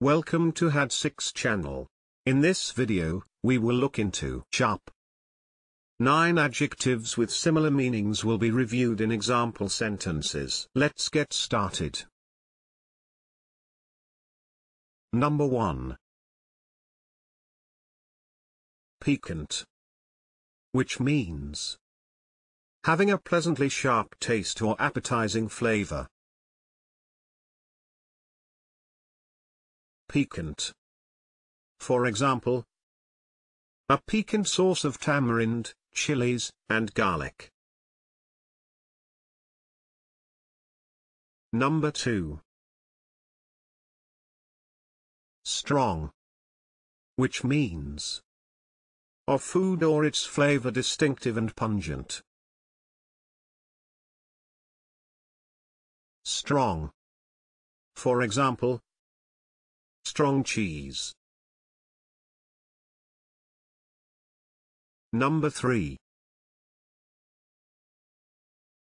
Welcome to Had Six channel. In this video, we will look into sharp. 9 adjectives with similar meanings will be reviewed in example sentences. Let's get started. Number 1. Piquant. Which means having a pleasantly sharp taste or appetizing flavor. Piquant. For example, a piquant sauce of tamarind, chilies, and garlic. Number 2. Strong. Which means of food or its flavor distinctive and pungent. Strong. For example, strong cheese. Number 3.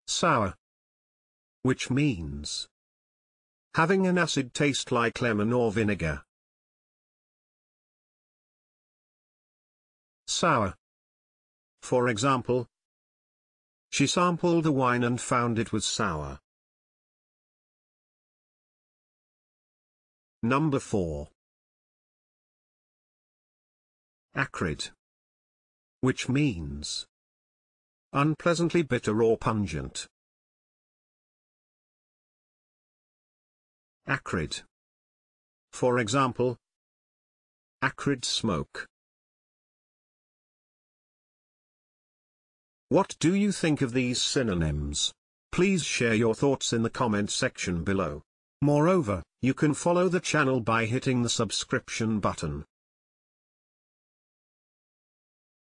Sour. Which means having an acid taste like lemon or vinegar. Sour. For example, she sampled a wine and found it was sour. Number 4. Acrid. Which means unpleasantly bitter or pungent. Acrid. For example, acrid smoke. What do you think of these synonyms? Please share your thoughts in the comment section below. Moreover, you can follow the channel by hitting the subscription button.